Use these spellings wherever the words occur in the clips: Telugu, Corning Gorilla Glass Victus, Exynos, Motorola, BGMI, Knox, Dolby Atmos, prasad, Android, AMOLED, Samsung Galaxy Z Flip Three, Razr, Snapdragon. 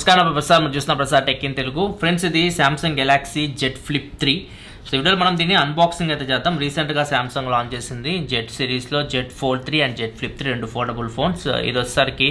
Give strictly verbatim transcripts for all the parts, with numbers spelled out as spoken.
नमस्कार ना प्रसाद मैं चूसा Prasad tech in Telugu friends इदी Samsung Galaxy Z Flip three so video में दीनी अनबॉक्सिंग अयिते चेद्दाम। रीसेंट गा Samsung लॉन्च चेसिंदी Z सीरीज लो Z Fold three and Z Flip three रेंडु फोल्डबल फोन्स। इदोसरिकी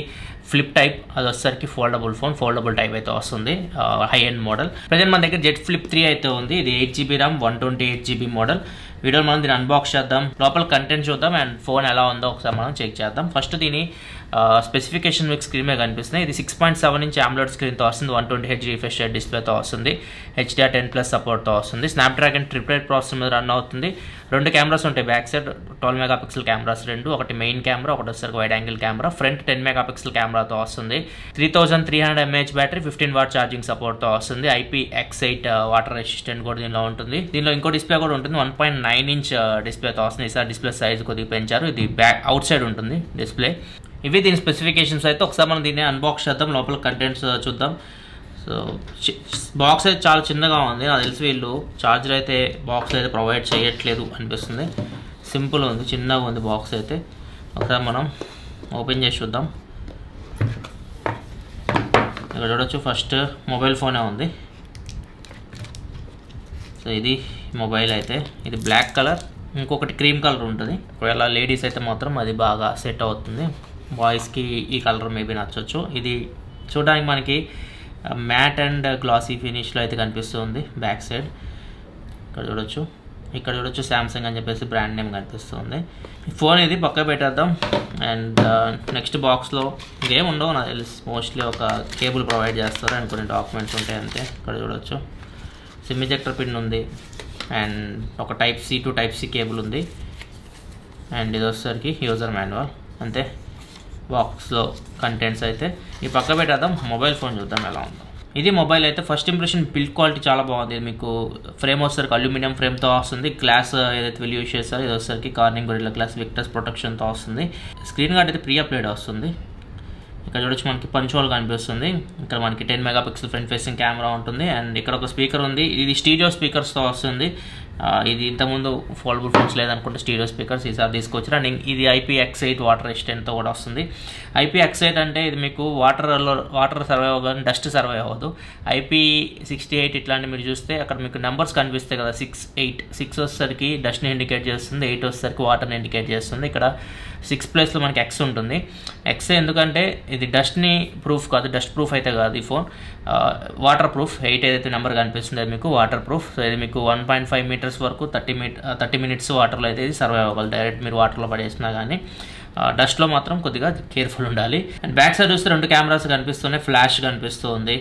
फ्लिप टाइप अदोसरिकी फोल्डबल फोन फोल्डबल टाइप अयिते वस्तुंदी हाई एंड मॉडल। प्रेजेंट मन दग्गर Z Flip थ्री अयिते उंदी इदी eight GB RAM one twenty eight GB model. Video में दीनी अनबॉक्स चेद्दाम लोपल कंटेंट चूद्दाम अंड फोन एला उंदो ओकसारि मनं चेक चेद्दाम। फस्ट दीनी स्पेसिफिकेशन में स्क्रीन में कनिपिस्तुंदी इदी six point seven inch AMOLED screen तो वस्तुंदी one twenty hertz refresh rate display तो वस्तुंदी H D F C ten plus support तो वस्तुंदी। Snapdragon ट्रिपल एट ప్రాసెసర్ మీద రన్ అవుతుంది। రెండు కెమెరాస్ ఉంటాయి back side twelve megapixel cameras రెండు, ఒకటి మెయిన్ కెమెరా ఒకటి వచ్చేసరికి wide angle camera, front ten megapixel camera తో వస్తుంది। Three thousand three hundred mAh battery, fifteen watt charging support తో వస్తుంది। I P X eight water resistant కూడా దీనిలో ఉంటుంది। దీనిలో ఇంకో డిస్ప్లే కూడా ఉంటుంది one point nine inch display తో వస్తుంది। ఈసారి డిస్ప్లే సైజ్ కొద్దిగా పెంచారు, ఇది బ్యాక్ అవుట్ సైడ్ ఉంటుంది డిస్ప్లే। ఇవి దీని స్పెసిఫికేషన్స్ అయితే ఒకసారి మనం దీన్ని అన్బాక్స్ చేద్దాం, లోపల కంటెంట్స్ చూద్దాం। సో బాక్స్ అయితే చాలా చిన్నగా ఉంది, నాకు తెలిసి వీళ్ళు చార్జర్ అయితే బాక్స్ అయితే ప్రొవైడ్ చేయట్లేదు అనిపిస్తుంది। సింపుల్ ఉంది, చిన్నగా ఉంది బాక్స్ అయితే। ఒకసారి మనం ఓపెన్ చేసి చూద్దాం। ఇక్కడ చూడొచ్చు ఫస్ట్ మొబైల్ ఫోనే ఉంది। సో ఇది మొబైల్ అయితే, ఇది బ్లాక్ కలర్ ఇంకొకటి క్రీమ్ కలర్ ఉంటుంది। ఒకవేళ లేడీస్ అయితే మాత్రం అది బాగా సెట్ అవుతుంది, బాయ్స్కి ఈ కలర్ మేబీ నచ్చవచ్చు। ఇది చూడడానికి మనకి मैट एंड ग्लासी फिनिश लो कनिपिस्तुंदी। बैक साइड इक्कड़ चूडोच्चु इक्कड़ चूडोच्चु Samsung अनि चेप्पेसि ब्रांड नेम कनिपिस्तुंदी। फोन इदी पक्कन पेट्टेद्दाम अंड नेक्स्ट बॉक्स लो इदेम उंडो ना तेलुसु। मोस्टली ओक केबल प्रोवाइड चेस्तारु अंड कोन्नि डाक्युमेंट्स उंटायि अंते। इक्कड़ चूडोच्चु सिम इजेक्टर पिन उंदी अंड ओक type C to type C cable उंदी अंड इदोसरिकि यूजर मैनुअल अंते। बॉक्स लो कंटेंट्स అయితే ఈ పక్క పెట్టాదాం, మొబైల్ ఫోన్ చూద్దాం ఎలా ఉందో। ఇది మొబైల్ అయితే ఫస్ట్ ఇంప్రెషన్ బిల్డ్ క్వాలిటీ చాలా బాగుంది। ఇది మీకు ఫ్రేమ్ వచ్చేసరికి అల్యూమినియం ఫ్రేమ్ తో వస్తుంది, గ్లాస్ ఏదైతే వీళ్ళు యూస్ చేశారో ఇది వచ్చేసరికి Corning Gorilla Glass Victus protection తో వస్తుంది। స్క్రీన్ గార్డ్ అయితే ప్రీ అప్లైడ్ వస్తుంది। ఇక్కడ చూడొచ్చు మనకి పంచోల్ కనిపిస్తుంది, ఇక్కడ మనకి ten megapixel front facing camera ఉంటుంది అండ్ ఇక్కడ ఒక స్పీకర్ ఉంది, ఇది స్టీరియో స్పీకర్స్ తో వస్తుంది। ఇది ఇంతకుముందు ఫోల్డబుల్ ఫోన్స్ లేదనుకుంటే స్టీరియో స్పీకర్స్ ఈసారి తీసుకొచ్చారు అండ్ ఇది I P X eight water రెసిస్టెంట్తో కూడా వస్తుంది। I P X ఎయిట్ అంటే ఇది మీకు వాటర్లో వాటర్ సర్వైవ్ అవ్వదు, డస్ట్ సర్వైవ్ అవ్వదు। I P సిక్స్టీ ఎయిట్ ఇట్లాంటి మీరు చూస్తే అక్కడ మీకు నెంబర్స్ కనిపిస్తాయి కదా, సిక్స్ ఎయిట్ సిక్స్ వచ్చేసరికి డస్ట్ని ఇండికేట్ చేస్తుంది, ఎయిట్ వచ్చేసరికి వాటర్ని ఇండికేట్ చేస్తుంది। ఇక్కడ సిక్స్ ప్లేస్లో మనకి ఎక్స్ ఉంటుంది, ఎక్స్ ఎందుకంటే ఇది డస్ట్ని ప్రూఫ్ కాదు, డస్ట్ ప్రూఫ్ అయితే కాదు ఈ ఫోన్, వాటర్ ప్రూఫ్। ఎయిట్ ఏదైతే నెంబర్ కనిపిస్తుంది మీకు వాటర్ ప్రూఫ్। సో ఇది మీకు వన్ పాయింట్ ఫైవ్ మీటర్ వరకు థర్టీ మీ థర్టీ మినిట్స్ వాటర్లో అయితే ఇది సర్వైవ్ అవ్వాలి, డైరెక్ట్ మీరు వాటర్లో పడేసినా కానీ డస్ట్లో మాత్రం కొద్దిగా కేర్ఫుల్ ఉండాలి। అండ్ బ్యాక్ సైడ్ చూస్తే రెండు కెమెరాస్ కనిపిస్తున్నాయి, ఫ్లాష్ కనిపిస్తుంది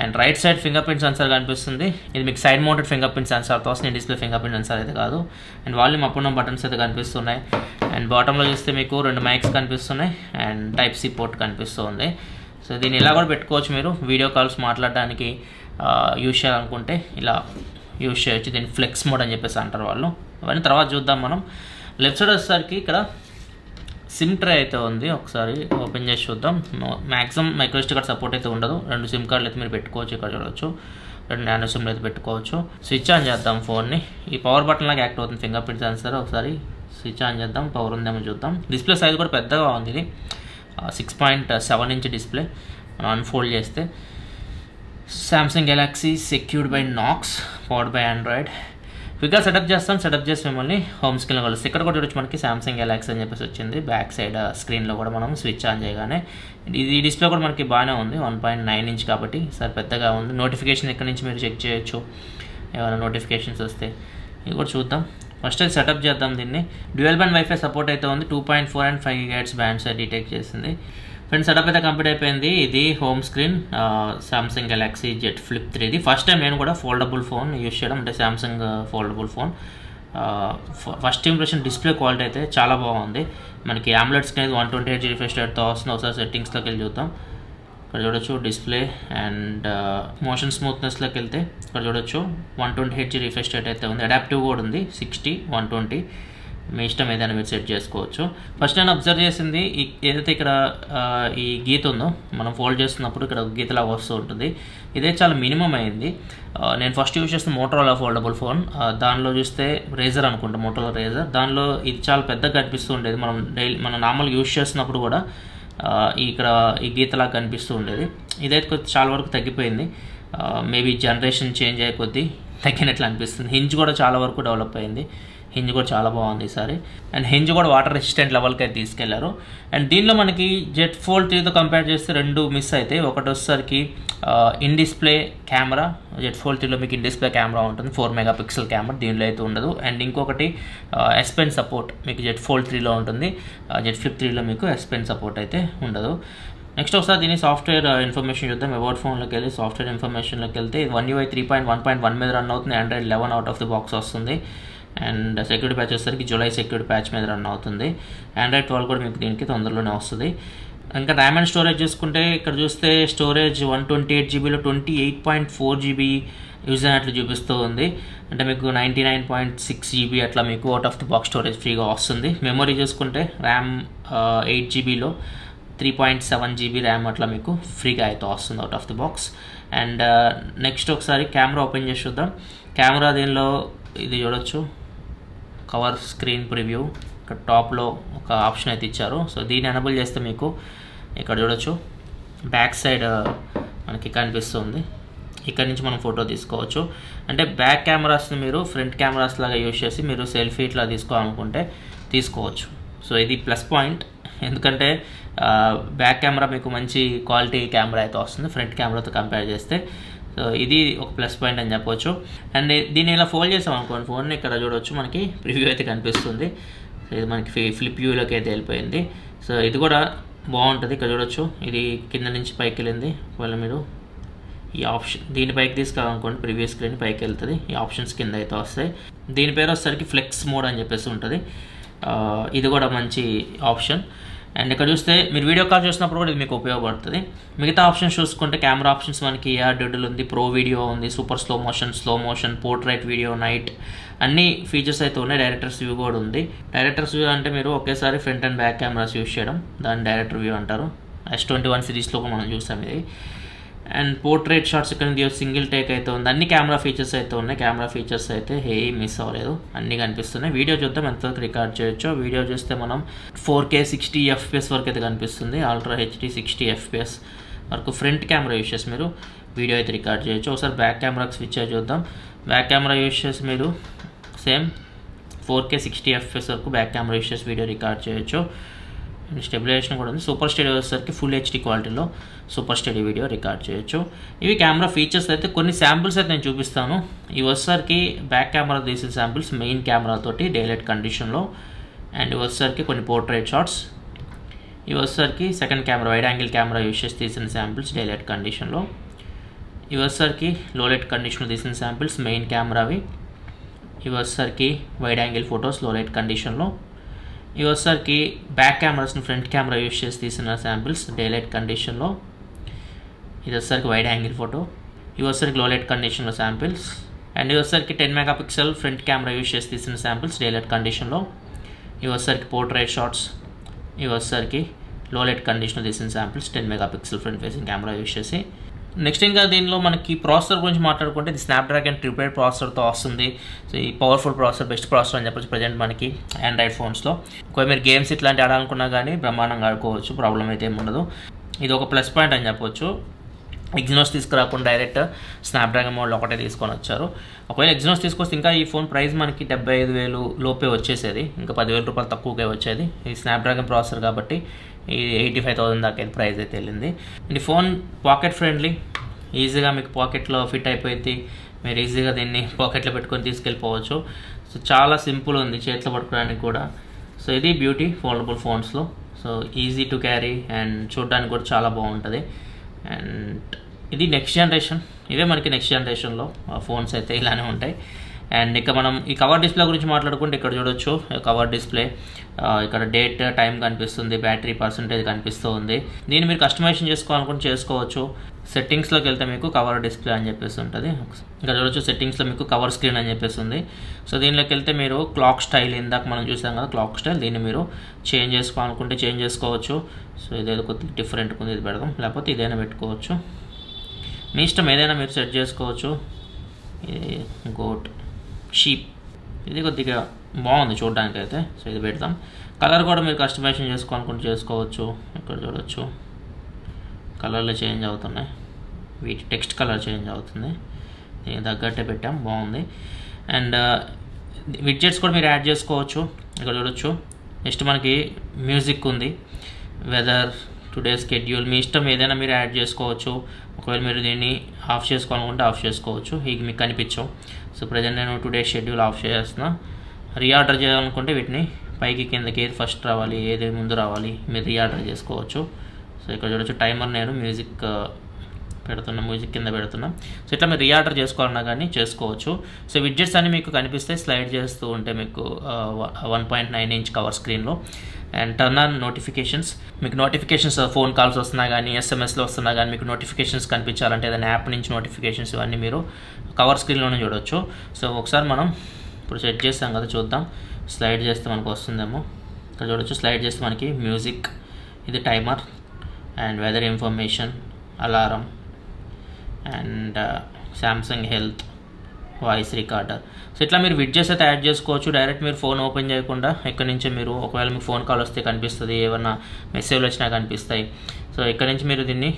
and right side finger print sensor కనిపిస్తుంది। ఇది మీకు సైడ్ మౌంటెడ్ ఫింగర్ ప్రింట్ సెన్సార్తో వస్తుంది, డిస్ప్లే ఫింగర్ ప్రింట్ సెన్సార్ అయితే కాదు। And volume up and down buttons అయితే కనిపిస్తున్నాయి అండ్ బాటంలో చూస్తే మీకు రెండు మైక్స్ కనిపిస్తున్నాయి అండ్ టైప్ సి పోర్ట్ కనిపిస్తుంది। సో దీన్ని ఇలా కూడా పెట్టుకోవచ్చు, మీరు వీడియో కాల్స్ మాట్లాడడానికి యూజ్ చేయాలనుకుంటే ఇలా యూజ్ చేయొచ్చు। దీన్ని ఫ్లెక్స్ మోడ్ అని చెప్పేసి అంటారు వాళ్ళు, అవన్నీ తర్వాత చూద్దాం మనం। లెఫ్ట్ సైడ్ వచ్చేసరికి ఇక్కడ సిమ్ ట్రే అయితే ఉంది, ఒకసారి ఓపెన్ చేసి చూద్దాం। మ్యాక్సిమం మైక్రోఎస్డీ కార్డ్ సపోర్ట్ అయితే ఉండదు, రెండు సిమ్ కార్డులు అయితే మీరు పెట్టుకోవచ్చు, ఇక్కడ చూడవచ్చు రెండు నానో సిమ్లు అయితే పెట్టుకోవచ్చు। స్విచ్ ఆన్ చేద్దాం ఫోన్ని, ఈ పవర్ బటన్ లాగా యాక్ట్ అవుతుంది ఫింగర్ ప్రింట్ సెన్సార్, ఒకసారి స్విచ్ ఆన్ చేద్దాం పవర్ ఉందేమో చూద్దాం। డిస్ప్లే సైజ్ కూడా పెద్దగా ఉంది, ఇది six point seven inch display మనం అన్ఫోల్డ్ చేస్తే। Samsung Galaxy secured by Knox powered by Android ఫిగర్ సెటప్ చేస్తాం, సెటప్ చేసి మిమ్మల్ని హోమ్ స్క్రీన్లో కలుస్తాం। ఇక్కడ కూడా చూడొచ్చు మనకి Samsung Galaxy అని చెప్పేసి వచ్చింది, బ్యాక్ సైడ్ స్క్రీన్లో కూడా మనం స్విచ్ ఆన్ చేయగానే ఇది డిస్ప్లే కూడా మనకి బాగానే ఉంది, వన్ పాయింట్ నైన్ ఇంచ్ కాబట్టి సార్ పెద్దగా ఉంది। నోటిఫికేషన్ ఇక్కడ నుంచి మీరు చెక్ చేయొచ్చు, ఏమైనా నోటిఫికేషన్స్ వస్తే ఇది కూడా చూద్దాం। ఫస్ట్ అయితే సెటప్ చేద్దాం దీన్ని, డ్యూయల్ బ్యాండ్ వైఫై సపోర్ట్ అయితే ఉంది, two point four and five gigahertz bands detect చేసింది। ఫ్రెండ్స్ సెటప్ అయితే కంప్లీట్ అయిపోయింది, ఇది home screen Samsung Galaxy Z Flip three. ఇది ఫస్ట్ టైం నేను కూడా ఫోల్డబుల్ ఫోన్ యూజ్ చేయడం, అంటే Samsung foldable phone. First impression display quality అయితే చాలా బాగుంది, మనకి AMOLED స్క్రీన్ అయితే one twenty eight G refresh రేట్తో వస్తుంది। ఒకసారి సెట్టింగ్స్లోకి వెళ్ళి చూద్దాం, ఇక్కడ చూడొచ్చు డిస్ప్లే అండ్ మోషన్ స్మూత్నెస్లోకి వెళ్తే ఇక్కడ చూడొచ్చు one twenty H refresh rate అయితే ఉంది, అడాప్టివ్ కూడా ఉంది సిక్స్టీ వన్ ట్వంటీ మీ ఇష్టం ఏదైనా మీరు సెట్ చేసుకోవచ్చు। ఫస్ట్ నేను అబ్జర్వ్ చేసింది ఏదైతే ఇక్కడ ఈ గీత ఉందో మనం ఫోల్డ్ చేస్తున్నప్పుడు ఇక్కడ గీతలా వస్తూ ఉంటుంది, ఇదే చాలా మినిమం అయింది। నేను ఫస్ట్ యూజ్ చేసిన మోటరోలా ఫోల్డబుల్ ఫోన్ దానిలో చూస్తే రేజర్ అనుకుంటా, మోటరోలా రేజర్, దానిలో ఇది చాలా పెద్దగా కనిపిస్తూ ఉండేది, మనం డైలీ మనం నార్మల్గా యూజ్ చేస్తున్నప్పుడు కూడా ఇక్కడ ఈ గీతలా కనిపిస్తూ ఉండేది. ఇదైతే కొంచెం చాలా వరకు తగ్గిపోయింది, మేబీ జనరేషన్ చేంజ్ అయ్యే కొద్దీ తగ్గినట్లు అనిపిస్తుంది. హింజ్ కూడా చాలా వరకు డెవలప్ అయింది, హింజ్ కూడా చాలా బాగుంది ఈసారి. అండ్ హింజ్ కూడా వాటర్ రెసిస్టెంట్ లెవెల్కి అయితే తీసుకెళ్లారు. అండ్ దీనిలో మనకి జెడ్ ఫోల్డ్ త్రీతో కంపేర్ చేస్తే రెండు మిస్ అవుతాయి. ఒకటి వచ్చేసరికి in display camera, Z fold త్రీలో మీకు ఇన్ డిస్ప్లే కెమెరా ఉంటుంది, ఫోర్ మెగా పిక్సెల్ కెమెరా దీనిలో అయితే ఉండదు. అండ్ ఇంకొకటి ఎస్ పెన్ సపోర్ట్ మీకు జెడ్ ఫోల్డ్ త్రీలో ఉంటుంది, జెడ్ ఫ్లిప్ త్రీలో మీకు ఎస్ పెన్ సపోర్ట్ అయితే ఉండదు. నెక్స్ట్ ఒకసారి దీని సాఫ్ట్వేర్ ఇన్ఫర్మేషన్ చూద్దాం. అబౌట్ ఫోన్లోకి వెళ్ళి సాఫ్ట్వేర్ ఇన్ఫర్మేషన్లోకి వెళ్తే one UI three point one point one మీద రన్ అవుతుంది. Android eleven out of the box వస్తుంది. అండ్ సెక్యూరిటీ ప్యాచ్ వచ్చేసరికి జూలై సెక్యూరిటీ ప్యాచ్ మీద రన్ అవుతుంది. ఆండ్రాయిడ్ ట్వెల్వ్ కూడా మీకు దీనికి తొందరలోనే వస్తుంది. ఇంకా ర్యామ్ అండ్ స్టోరేజ్ చూసుకుంటే ఇక్కడ చూస్తే స్టోరేజ్ వన్ ట్వంటీ ఎయిట్ జీబీలో twenty eight point four GB use అయినట్లు చూపిస్తూ ఉంది. అంటే మీకు ninety nine point six GB అట్లా మీకు out of the box storage ఫ్రీగా వస్తుంది. మెమొరీ చూసుకుంటే ర్యామ్ ఎయిట్ జీబీలో three point seven GB RAM అట్లా మీకు ఫ్రీగా అయితే వస్తుంది out of the box. And next ఒకసారి కెమెరా ఓపెన్ చేసి చూద్దాం. కెమెరా దీనిలో ఇది చూడొచ్చు, కవర్ స్క్రీన్ ప్రివ్యూ ఇక్కడ టాప్లో ఒక ఆప్షన్ అయితే ఇచ్చారు. సో దీన్ని ఎనబుల్ చేస్తే మీకు ఇక్కడ చూడొచ్చు బ్యాక్ సైడ్ మనకి కనిపిస్తుంది, ఇక్కడ నుంచి మనం ఫోటో తీసుకోవచ్చు. అంటే బ్యాక్ కెమెరాస్ని మీరు ఫ్రంట్ కెమెరాస్ లాగా యూజ్ చేసి మీరు సెల్ఫీ ఇట్లా తీసుకోవాలనుకుంటే తీసుకోవచ్చు. సో ఇది ప్లస్ పాయింట్, ఎందుకంటే బ్యాక్ కెమెరా మీకు మంచి క్వాలిటీ కెమెరా అయితే వస్తుంది ఫ్రంట్ కెమెరాతో కంపేర్ చేస్తే. సో ఇది ఒక ప్లస్ పాయింట్ అని చెప్పవచ్చు. అండ్ దీన్ని ఇలా ఫోల్డ్ చేసాం అనుకోండి ఫోన్ని, ఇక్కడ చూడవచ్చు మనకి ప్రివ్యూ అయితే కనిపిస్తుంది. సో ఇది మనకి ఫ్లిప్ వ్యూలోకి అయితే వెళ్ళిపోయింది. సో ఇది కూడా బాగుంటుంది, ఇక్కడ చూడవచ్చు ఇది కింద నుంచి పైకి వెళ్ళింది. ఒకవేళ మీరు ఈ ఆప్షన్ దీని పైకి తీసుకోవాలనుకోండి ప్రివ్యూ స్క్రీన్ పైకి వెళ్తుంది, ఈ ఆప్షన్స్ కింద అయితే వస్తాయి. దీని పేరు వచ్చేసరికి ఫ్లెక్స్ మోడ్ అని చెప్పేసి ఉంటుంది, ఇది కూడా మంచి ఆప్షన్. అండ్ ఇక్కడ చూస్తే మీరు వీడియో కాల్ చూసినప్పుడు కూడా ఇది మీకు ఉపయోగపడుతుంది. మిగతా ఆప్షన్స్ చూసుకుంటే కెమెరా ఆప్షన్స్ మనకి ఏఆర్ డొడుల్ ఉంది, ప్రో వీడియో ఉంది, super slow motion, slow motion, portrait video, night అన్ని ఫీచర్స్ అయితే ఉన్నాయి. డైరెక్టర్స్ వ్యూ కూడా ఉంది. డైరెక్టర్స్ వ్యూ అంటే మీరు ఒకేసారి front and back cameras use చేయడం, దాన్ని డైరెక్టర్ వ్యూ అంటారు. ఎస్ ట్వంటీ వన్ సిరీస్లో కూడా మనం చూసాం ఇది. అండ్ పోర్ట్రైట్ షాట్స్ ఇక్కడ సింగిల్ టేక్ అయితే ఉంది. అన్ని కెమెరా ఫీచర్స్ అయితే ఉన్నాయి, కెమెరా ఫీచర్స్ అయితే ఏ మిస్ అవ్వలేదు, అన్నీ కనిపిస్తున్నాయి. వీడియో చూద్దాం ఎంతవరకు రికార్డ్ చేయొచ్చో. వీడియో చూస్తే మనం ఫోర్ కే సిక్స్టీ ఎఫ్పిఎస్ వరకు అయితే కనిపిస్తుంది, అల్ట్రా హెచ్డి సిక్స్టీ ఎఫ్పిఎస్ వరకు ఫ్రంట్ కెమెరా యూజ్ చేసి మీరు వీడియో అయితే రికార్డ్ చేయొచ్చు. ఒకసారి బ్యాక్ కెమెరాకి స్విచ్ అయ్యి చూద్దాం. బ్యాక్ కెమెరా యూజ్ చేసి మీరు same four K sixty FPS వరకు బ్యాక్ కెమెరా యూజ్ చేసి వీడియో రికార్డ్ చేయొచ్చు. స్టెబిలైజేషన్ కూడా ఉంది. సూపర్ స్టెడియో వచ్చేసరికి ఫుల్ హెచ్డీ క్వాలిటీలో సూపర్ స్టెడియో వీడియో రికార్డ్ చేయొచ్చు. ఇవి కెమెరా ఫీచర్స్ అయితే. కొన్ని శాంపిల్స్ అయితే నేను చూపిస్తాను. ఇవి వచ్చేసరికి బ్యాక్ కెమెరా తీసిన శాంపిల్స్ మెయిన్ కెమెరాతోటి డైలైట్ కండిషన్లో. అండ్ ఇవి వచ్చేసరికి కొన్ని పోర్ట్రైట్ షాట్స్. ఇవి వచ్చేసరికి second camera wide angle camera use చేసి తీసిన శాంపిల్స్ డైలైట్ కండిషన్లో. ఇవి వచ్చేసరికి లోలైట్ కండిషన్లో తీసిన శాంపిల్స్ మెయిన్ కెమెరావి. ఇవి వచ్చేసరికి వైడ్ యాంగిల్ ఫొటోస్ లోలైట్ కండిషన్లో. ఇవి వచ్చేసరికి బ్యాక్ కెమెరాస్ని ఫ్రంట్ కెమెరా యూజ్ చేసి తీసిన శాంపిల్స్ డేలైట్ కండిషన్లో. ఇది వచ్చేసరికి వైడ్ యాంగిల్ ఫోటో. ఇవి వచ్చేసరికి లోలైట్ కండిషన్లో శాంపిల్స్. అండ్ ఇవి వచ్చేసరికి ten megapixel front camera use చేసి తీసిన శాంపిల్స్ డేలైట్ కండిషన్లో. ఇవి వచ్చేసరికి పోర్ట్రైట్ షాట్స్. ఇవి వచ్చేసరికి లోలైట్ కండిషన్లో తీసిన samples ten megapixel front facing camera use చేసి. నెక్స్ట్ ఇంకా దీనిలో మనకి ప్రాసెసర్ గురించి మాట్లాడుకుంటే ఇది స్నాప్డ్రాగన్ ట్రిపుల్ ఎయిట్ ప్రాసెసర్తో వస్తుంది. సో ఈ పవర్ఫుల్ ప్రాసెసర్ బెస్ట్ ప్రాసెసర్ అని చెప్పచ్చు ప్రజెంట్ మనకి ఆండ్రాయిడ్ ఫోన్స్లో. ఒకవేళ మీరు గేమ్స్ ఇట్లాంటివి ఆడాలనుకున్నా కానీ బ్రహ్మాండంగా ఆడుకోవచ్చు, ప్రాబ్లం అయితే ఏమి ఉండదు. ఇది ఒక ప్లస్ పాయింట్ అని చెప్పొచ్చు. ఎగ్జినోస్ తీసుకురాకుండా డైరెక్ట్ స్నాప్డ్రాగన్ మోడల్ ఒకటే తీసుకొని వచ్చారు. ఒకవేళ ఎగ్జినోస్ తీసుకొస్తే ఇంకా ఈ ఫోన్ ప్రైస్ మనకి డెబ్బై ఐదు వేలు లోపే వచ్చేసేది, ఇంకా పదివేల రూపాయలు తక్కువకే వచ్చేది. ఇది స్నాప్డ్రాగన్ ప్రాసెసర్ కాబట్టి ఇది ఎయిటీ ఫైవ్ థౌసండ్ దాకా అయితే ప్రైస్ అయితే వెళ్ళింది. అండ్ ఫోన్ పాకెట్ ఫ్రెండ్లీ, ఈజీగా మీకు పాకెట్లో ఫిట్ అయిపోయింది, మీరు ఈజీగా దీన్ని పాకెట్లో పెట్టుకొని తీసుకెళ్ళిపోవచ్చు. సో చాలా సింపుల్ ఉంది చేతిలో పట్టుకోవడానికి కూడా. సో ఇది బ్యూటీ ఫోల్డబుల్ ఫోన్స్లో. So easy to carry and చూడడానికి కూడా చాలా బాగుంటుంది. అండ్ ఇది నెక్స్ట్ జనరేషన్, ఇవే మనకి నెక్స్ట్ జనరేషన్లో ఫోన్స్ అయితే ఇలానే ఉంటాయి. అండ్ ఇక మనం ఈ కవర్ డిస్ప్లే గురించి మాట్లాడుకుంటే ఇక్కడ చూడొచ్చు కవర్ డిస్ప్లే, ఇక్కడ డేట్ టైం కనిపిస్తుంది, బ్యాటరీ పర్సంటేజ్ కనిపిస్తూ ఉంది. దీన్ని మీరు కస్టమైజేషన్ చేసుకోవాలనుకుంటే చేసుకోవచ్చు. సెట్టింగ్స్లోకి వెళ్తే మీకు కవర్ డిస్ప్లే అని చెప్పేసి ఉంటుంది. ఇక్కడ చూడొచ్చు సెట్టింగ్స్లో మీకు కవర్ స్క్రీన్ అని చెప్పేసి ఉంది. సో దీనిలోకి వెళ్తే మీరు క్లాక్ స్టైల్ ఇందాక మనం చూసాం కదా క్లాక్ స్టైల్, దీన్ని మీరు చేంజ్ చేసుకోవాలనుకుంటే చేంజ్ చేసుకోవచ్చు. సో ఇదేదో కొద్దిగా డిఫరెంట్ ఉంది, ఇది పెడదాం, లేకపోతే ఇదైనా పెట్టుకోవచ్చు, మీ ఇష్టం, ఏదైనా మీరు సెట్ చేసుకోవచ్చు. ఇది గోట్ షీప్, ఇది కొద్దిగా బాగుంది చూడడానికి అయితే. సో ఇది పెడతాం. కలర్ కూడా మీరు కస్టమైజేషన్ చేసుకోవాలనుకుంటే చేసుకోవచ్చు. ఇక్కడ చూడొచ్చు కలర్లు చేంజ్ అవుతున్నాయి, వీటి టెక్స్ట్ కలర్ చేంజ్ అవుతుంది, దీనికి తగ్గట్టే పెట్టాం, బాగుంది. అండ్ విడ్జెట్స్ కూడా మీరు యాడ్ చేసుకోవచ్చు, ఇక్కడ చూడొచ్చు. నెక్స్ట్ మనకి మ్యూజిక్ ఉంది, వెదర్, టుడే స్కెడ్యూల్, మీ ఇష్టం ఏదైనా మీరు యాడ్ చేసుకోవచ్చు. ఒకవేళ మీరు దీన్ని ఆఫ్ చేసుకోవాలనుకుంటే ఆఫ్ చేసుకోవచ్చు, ఇవి మీకు కనిపించవు. సో ప్రజెంట్ నేను టుడే షెడ్యూల్ ఆఫ్ చేస్తున్నా. రీఆర్డర్ చేయాలనుకుంటే వీటిని పైకి కిందకి ఏది ఫస్ట్ రావాలి ఏది ముందు రావాలి మీరు రీఆర్డర్ చేసుకోవచ్చు. సో ఇక్కడ చూడొచ్చు టైమర్, నేను మ్యూజిక్ పెడుతున్నా, మ్యూజిక్ కింద పెడుతున్నా. సో ఇట్లా మీరు రీఆర్డర్ చేసుకోవాలన్నా కానీ చేసుకోవచ్చు. సో విడ్జెట్స్ అన్ని మీకు కనిపిస్తాయి స్లైడ్ చేస్తూ ఉంటే మీకు one point nine inch cover స్క్రీన్లో. అండ్ టర్న్ ఆన్ నోటిఫికేషన్స్, మీకు నోటిఫికేషన్స్ ఫోన్ కాల్స్ వస్తున్నా కానీ ఎస్ఎంఎస్లో వస్తున్నా కానీ మీకు నోటిఫికేషన్స్ కనిపించాలంటే ఏదైనా యాప్ నుంచి నోటిఫికేషన్స్ ఇవన్నీ మీరు కవర్ స్క్రీన్లోనే చూడవచ్చు. సో ఒకసారి మనం ఇప్పుడు సెట్ చేస్తాం కదా, చూద్దాం. స్లైడ్ చేస్తే మనకు వస్తుందేమో, ఇక్కడ చూడవచ్చు. స్లైడ్ చేస్తే మనకి మ్యూజిక్, ఇది timer, and weather information, alarm, and Samsung health, voice recorder. So ఇట్లా మీరు విడ్జెట్స్ అయితే యాడ్ చేసుకోవచ్చు. డైరెక్ట్ మీరు ఫోన్ ఓపెన్ చేయకుండా ఇక్కడ నుంచి మీరు ఒకవేళ మీకు ఫోన్ కాల్ వస్తే కనిపిస్తుంది, ఏమన్నా మెసేజ్లు వచ్చినా కనిపిస్తాయి. సో ఇక్కడ నుంచి మీరు దీన్ని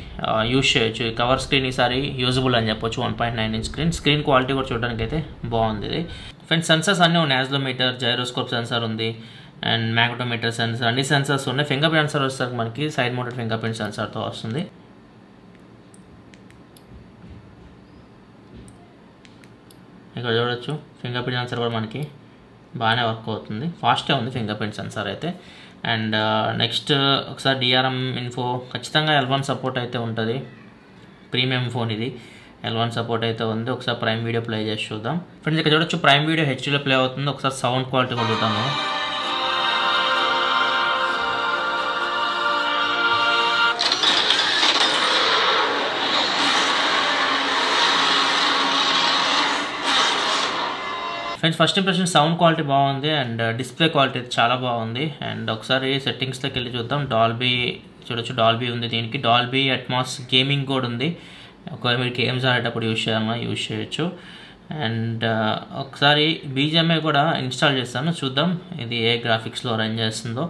యూజ్ చేయొచ్చు. కవర్ స్క్రీన్ ఈసారి యూజబుల్ అని చెప్పొచ్చు. One point nine inch screen, screen quality కూడా చూడడానికి అయితే బాగుంది ఇది. ఫ్రెండ్స్ సెన్సర్స్ అన్నీ ఉన్నాయి, యాక్సిలరోమీటర్, జైరోస్కోప్ సెన్సార్ ఉంది, అండ్ మ్యాగ్నెటోమీటర్ సెన్సార్, అన్ని సెన్సార్స్ ఉన్నాయి. ఫింగర్ ప్రింట్ సెన్సార్ వస్తారు మనకి, సైడ్ మౌంటెడ్ ఫింగర్ ప్రింట్ సెన్సార్తో వస్తుంది. ఇక్కడ చూడొచ్చు ఫింగర్ ప్రింట్ సెన్సార్ కూడా మనకి బాగానే వర్క్ అవుతుంది, ఫాస్ట్గా ఉంది ఫింగర్ ప్రింట్ సెన్సార్ అయితే. అండ్ నెక్స్ట్ ఒకసారి డిఆర్ఎం ఇన్ఫో, ఖచ్చితంగా ఎల్వన్ సపోర్ట్ అయితే ఉంటుంది, ప్రీమియం ఫోన్ ఇది, ఎల్వన్ సపోర్ట్ అయితే ఉంది. ఒకసారి ప్రైమ్ వీడియో ప్లే చేసి చూద్దాం. ఫ్రెండ్స్ ఇక్కడ చూడొచ్చు ప్రైమ్ వీడియో హెచ్డీలో ప్లే అవుతుంది. ఒకసారి సౌండ్ క్వాలిటీ కూడా చూద్దాము. Friends first impression sound quality బాగుంది, అండ్ డిస్ప్లే క్వాలిటీ చాలా బాగుంది. అండ్ ఒకసారి సెట్టింగ్స్లోకి వెళ్ళి చూద్దాం. డాల్బీ చూడొచ్చు, డాల్బీ ఉంది దీనికి, డాల్బీ అట్మాస్ గేమింగ్ కూడా ఉంది. ఒకవేళ మీరు గేమ్స్ ఆడేటప్పుడు యూజ్ చేయాలన్నా యూజ్ చేయొచ్చు. అండ్ ఒకసారి బీజిఎంఏ కూడా ఇన్స్టాల్ చేస్తాను, చూద్దాం ఇది ఏ గ్రాఫిక్స్లో రన్ చేస్తుందో.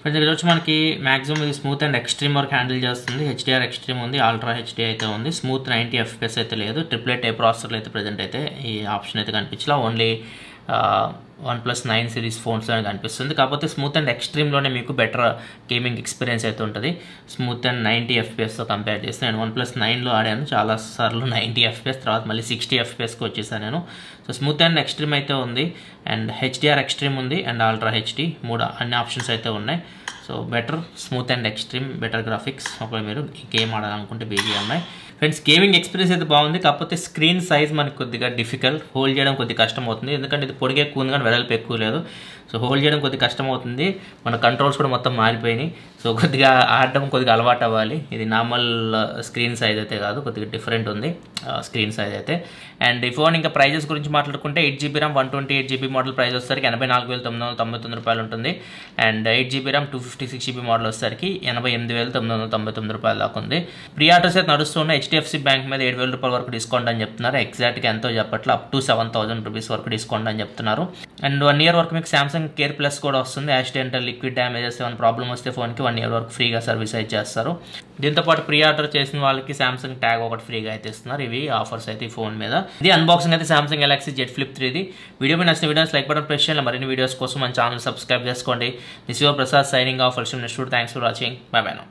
ఫ్రెండ్స్ ఇక్కడ వచ్చి మనకి మ్యాక్సిమం ఇది స్మూత్ అండ్ ఎక్స్ట్రీమ్ వరకు హ్యాండిల్ చేస్తుంది. హెచ్డిఆర్ ఎక్స్ట్రీమ్ ఉంది, అల్ట్రా హెచ్డి అయితే ఉంది, స్మూత్ నైంటీ ఎఫ్పిఎస్ అయితే లేదు. ట్రిప్లెట్ ఏ ప్రాసెసర్లు అయితే ప్రజెంట్ అయితే ఈ ఆప్షన్ అయితే కనిపించలా, only one plus nine series ఫోన్స్లోనే కనిపిస్తుంది. కాకపోతే స్మూత్ అండ్ ఎక్స్ట్రీమ్లోనే మీకు బెటర్ గేమింగ్ ఎక్స్పీరియన్స్ అయితే ఉంటుంది, స్మూత్ అండ్ నైంటీ ఎఫ్పిఎస్తో కంపేర్ చేస్తే. నేను వన్ ప్లస్ నైన్లో ఆడాను చాలాసార్లు, నైంటీ ఎఫ్పిఎస్ తర్వాత మళ్ళీ సిక్స్టీ ఎఫ్పిఎస్కి వచ్చేసాను నేను. సో స్మూత్ అండ్ ఎక్స్ట్రీమ్ అయితే ఉంది, అండ్ హెచ్డిఆర్ ఎక్స్ట్రీమ్ ఉంది, అండ్ అల్ట్రా హెచ్డి, మూడు అన్ని ఆప్షన్స్ అయితే ఉన్నాయి. So better smooth and extreme, better graphics ఒకవేళ మీరు గేమ్ ఆడాలనుకుంటే బీజిఎంఐ. ఫ్రెండ్స్ గేమింగ్ ఎక్స్పీరియన్స్ అయితే బాగుంది, కాకపోతే స్క్రీన్ సైజ్ మనకు కొద్దిగా డిఫికల్ట్, హోల్డ్ చేయడం కొద్దిగా కష్టం అవుతుంది. ఎందుకంటే ఇది పొడిగే ఎక్కువ ఉంది కానీ వెడల్పు ఎక్కువ లేదు, సో హోల్డ్ చేయడం కొద్దిగా కష్టం అవుతుంది. మన కంట్రోల్స్ కూడా మొత్తం మారిపోయినాయి, సో కొద్దిగా ఆడడం కొద్దిగా అలవాటు అవ్వాలి. ఇది నార్మల్ స్క్రీన్ సైజ్ అయితే కాదు, కొద్దిగా డిఫరెంట్ ఉంది స్క్రీన్ సైజ్ అయితే. అండ్ ఈ ఫోన్ ఇంకా ప్రైజెస్ గురించి మాట్లాడుకుంటే eight GB RAM one twenty eight GB model price వచ్చేసరికి ఎనభై నాలుగు వేల తొమ్మిది వందల తొంభై తొమ్మిది రూపాయలు ఉంటుంది. And eight GB RAM two fifty six GB model వచ్చేసరికి ఎనభై ఎనిమిది వేల తొమ్మిది వందల తొంభై తొమ్మిది రూపాయలు దాకా ఉంది. ప్రీ ఆర్డర్స్ అయితే నడుస్తున్నాయి, హెచ్డిఎఫ్సి బ్యాంక్ మీద ఏడు వేల రూపాయల వరకు డిస్కౌంట్ అని చెప్తున్నారు. ఎగ్జాక్ట్గా ఎంతో చెప్పట్ల, up to seven thousand rupees వరకు డిస్కౌంట్ అని చెప్తున్నారు. అండ్ వన్ ఇయర్ వరకు మీకు శాంసంగ్ కేర్ ప్లస్ కూడా వస్తుంది. యాక్సిడెంటల్, లిక్విడ్ డ్యామేజెస్ ఏమైనా ప్రాబ్లమ్ వస్తే ఫోన్కి వన్ ఇయర్ వరకు ఫ్రీగా సర్వీస్ అయితే చేస్తారు. దీంతోపాటు ప్రీ ఆర్డర్ చేసిన వాళ్ళకి శాంసంగ్ ట్యాగ్ ఒకటి ఫ్రీగా అయితే ఇస్తున్నారు. ఇవి ఆఫర్స్ అయితే ఈ ఫోన్ మీద. ఇది అన్బాక్సింగ్ అయితే శాంసంగ్ గెలాక్సీ జెడ్ ఫ్లిప్ త్రీది. వీడియో మీద నచ్చిన వీడియోస్ లైక్ బటన్ ప్రెస్ చేయాలి. మరిన్ని వీడియోస్ కోసం మన ఛానల్ సబ్స్క్రైబ్ చేసుకోండి. This your Prasad signing off. For sure, thanks for watching. Bye bye now.